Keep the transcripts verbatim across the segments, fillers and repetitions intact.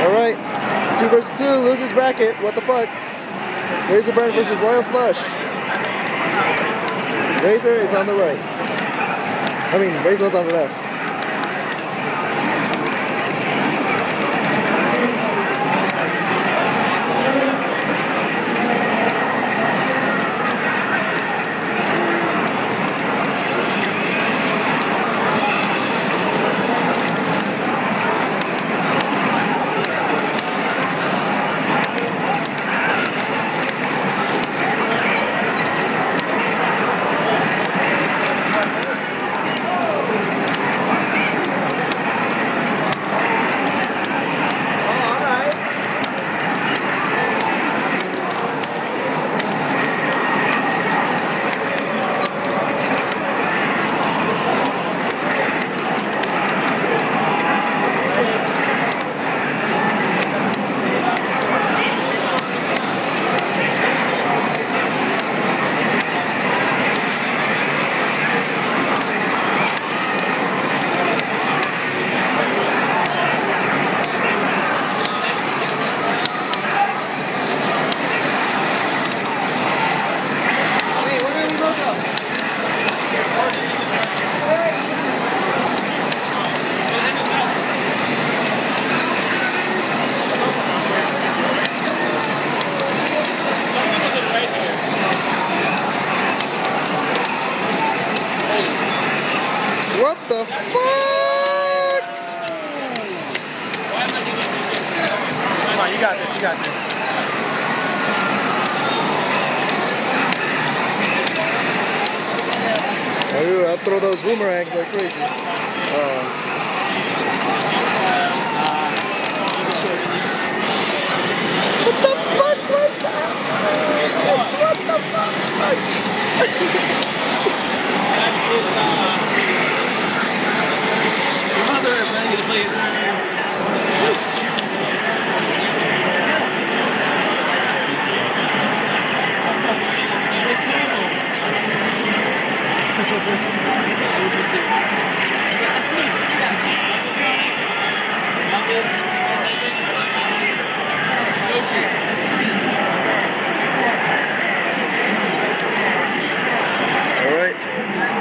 Alright, two versus two, loser's bracket, what the fuck? Rayzyrbyrn versus RoyalFlush. Rayzer is on the right. I mean, Rayzer was on the left. What the fuck? Come on, you got this, you got this. Ooh, I'll throw those boomerangs like crazy. Uh-oh.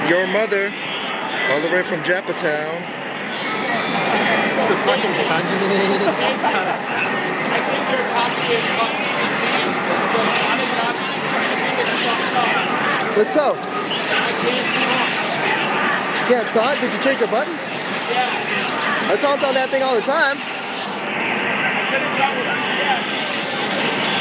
Your mother, all the way from Japatown. It's a fucking country. I think you're talking about T V C, but I did not think it's fucked up. What's up? I can't talk. Can't talk? Did you trick your button? Yeah. I talked on that thing all the time. I couldn't talk with you, yeah.